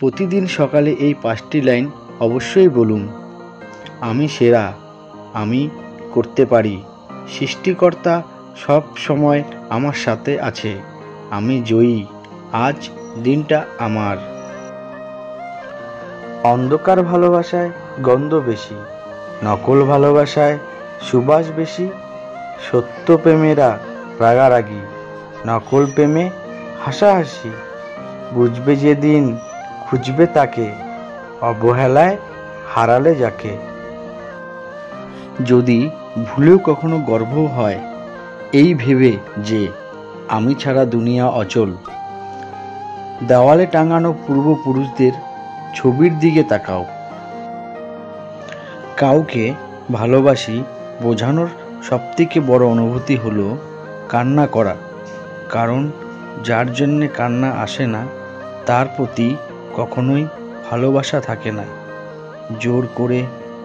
प्रतिदिन सकाले ये पाँचटी लाइन अवश्य बोलूं। आमी सेरा, आमी करते पारी, सृष्टिकर्ता सब समय आमार साथे आछे, आमी जयी, आज दिनटा आमार। अंधकार भालोबासाय गन्ध बेशी, नकल भालोबासाय सुबास बेशी, सत्य प्रेमेरा रागारागी, नकल प्रेमे हासाहासि। बुझबे जेदिन खुजबे ताके, अवहेलाय हाराले जाके। जदि भूलेओ कखनो गर्व हय एई भेबे जे आमी छाड़ा दुनिया अचल, देवाले टांगानो पूर्वपुरुषदेर छबिर दिके ताकाओ। काउके भालोबासी बोझानोर सबथेके बड़ अनुभूति हलो कान्ना करा, कारण जार जन्य कान्ना आसे ना तार प्रति कखनोई भालोबासा थाके ना। जोर करे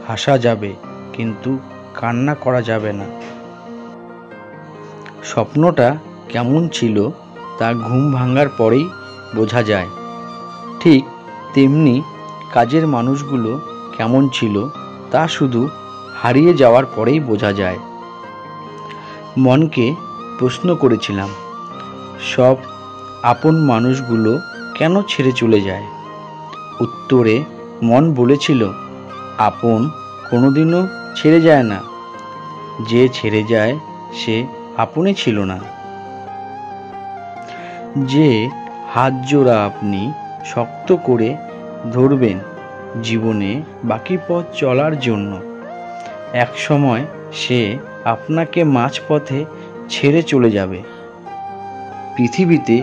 हासा जाबे किन्तु कान्ना करा जाबे ना। स्वप्नटा केमन छिलो ता घुम भांगार परेई बोझा जाय। ठीक तेमनी काजेर मानुषगुलो केमन छिलो ता शुधु हारिये जावार परेई बोझा जाय। मनके प्रश्न करेछिलाम सब आपन मानुषगुलो केन छेड़े चले जाए। उत्तरे मन बोलेछिलो आपन कोनोदिनो छेड़े जाए ना, जे छेड़े जाए से आपनी छिलो ना। जे हाथ जोड़ा आपनी शक्त करे धरबेन जीवने बाकी पथ चलार जोन्नो, एक समय से आपनाके माझपथे छेड़े चले जाबे। पृथिवीते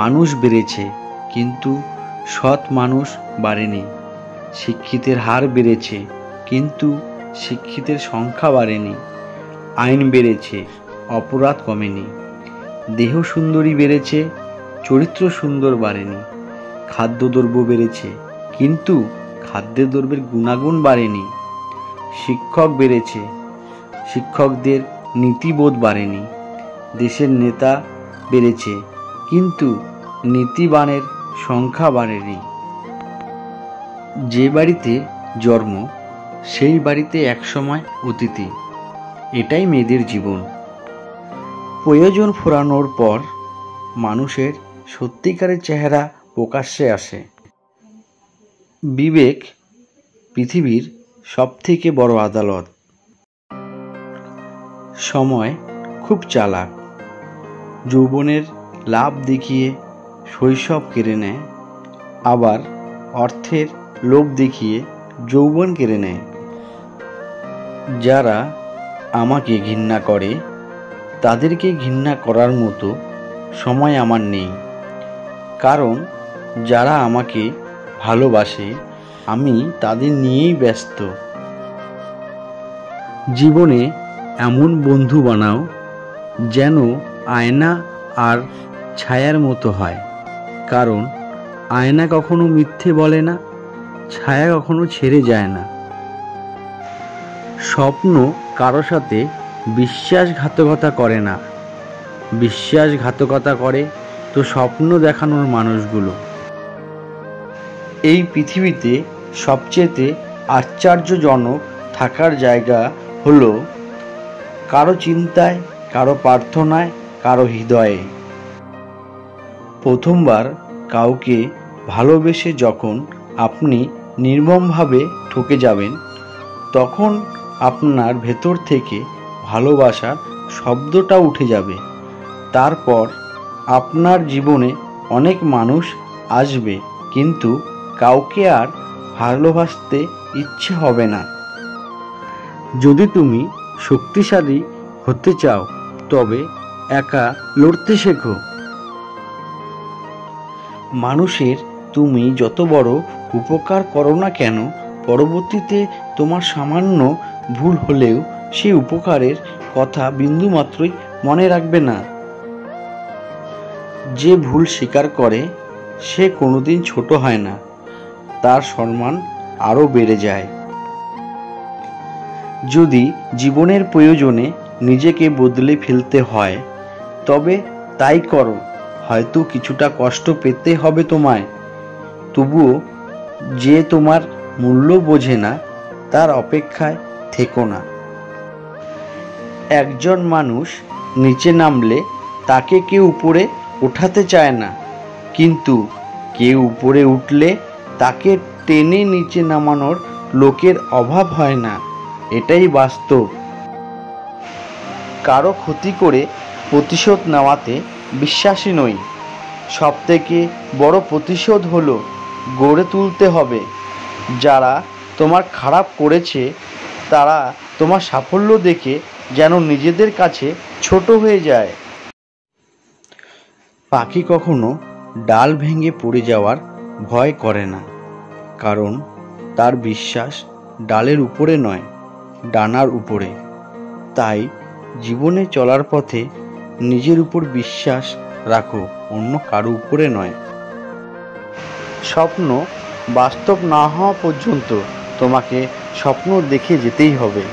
मानुष बेड़ेछे किन्तु सत् मानुष बाड़ेनि, शिक्षितेर हार बेड़ेछे किन्तु शिक्षितेर संख्या बाड़ेनि, आईन बेड़ेछे अपराध कमेनि, देह सुंदरी बेड़ेछे चरित्र सुंदर बाड़ेनि, खाद्यद्रव्य बेड़ेछे किन्तु खाद्यद्रव्येर गुणागुण बाड़ेनि, शिक्षक बेड़ेछे शिक्षकदेर नीतिबोध बाड़ेनि, देशेर नेता बेड़ेछे किन्तु नीतिबानेर संख्या बाड़ेनि। जे बाड़ीते जन्म सेई बाड़ीते एक समय अतिथि, एटाई मेयेदेर जीवन। प्रयोजन फोरानोर पर मानुषेर सत्यिकारेर चेहरा प्रकाश्ये आसे। विवेक पृथिवीर सबथेके बड़ आदालत। समय खूब चालाक, यौवनेर लाभ देखिए शैशव केड़े नेय, आबार अर्थेर लोभ देखिए यौवन केड़े नेय। जारा आमाके घृणा करे तादेरके घृणा करार मतो समय आमार नेई, कारण जारा आमाके भालोबासे आमी तादेर नियेई व्यस्त। जीवने एमन बंधु बानाओ जेन आयना आर छायार मतो हय, कारण आयना कखनो मिथ्ये बोले ना, छाया कखनो छेड़े जाए ना। स्वप्न कारो साथे विश्वासघातकता करे ना, विश्वासघातकता करे तो स्वप्न देखानोर मानुषगुलो। एई पृथिवीते सबचेये आश्चर्यजनक थाकार जायगा हलो कारो चिंताय, कारो प्रार्थनाय, कारो हृदये। प्रथमबार काउके भालोबेशे जखन आपनी निर्ममभावे ठके जाबेन, तखन आपनार भेतर थेके भालोबासा शब्दटा उठे जाबे। तारपर आपनार जीवने अनेक मानुष आसबे किन्तु काउके आर भालोबासते इच्छे होबे ना। यदि तुमी शक्तिशाली होते चाओ तबे एका लड़ते शेखो। मानुषेर तुमी जत बड़ उपकार करो ना केन, परवर्तीते तोमार सामान्य भूल हलेओ सेई उपकारेर कथा बिंदुमात्रई मने राखबे ना। जे भूल स्वीकार करे से कोनोदिन छोट हय ना, तार सम्मान आरो बेड़े जाय। यदि जीवनेर प्रयोजने निजेके बदले फेलते हय तबे ताई करो, हयतो किछुटा कष्ट पेते हबे तोमाय, তবুও যে তোমার মূল্য বোঝে না তার অপেক্ষায় থেকো না। একজন মানুষ নিচে নামলে তাকে কেউ উপরে উঠাতে চায় না, কিন্তু কেউ উপরে উঠলে তাকে টেনে নিচে নামানোর লোকের অভাব হয় না, এটাই বাস্তব। কারো ক্ষতি করে প্রতিশোধ নেওয়াতে বিশ্বাসী নই। সবথেকে বড় প্রতিশোধ হলো গড়ে তুলতে হবে। যারা তোমার খারাপ করেছে তারা তোমার সাফল্য দেখে যেন নিজেদের কাছে ছোট হয়ে যায়। পাখি কখনো ডাল ভেঙে পড়ে যাওয়ার ভয় করে না, কারণ তার বিশ্বাস ডালের উপরে নয়, ডানার উপরে। তাই জীবনে চলার পথে নিজের উপর বিশ্বাস রাখো, অন্য কারো উপরে নয়। স্বপ্ন বাস্তব না হওয়া পর্যন্ত তোমাকে স্বপ্ন দেখে যেতেই হবে।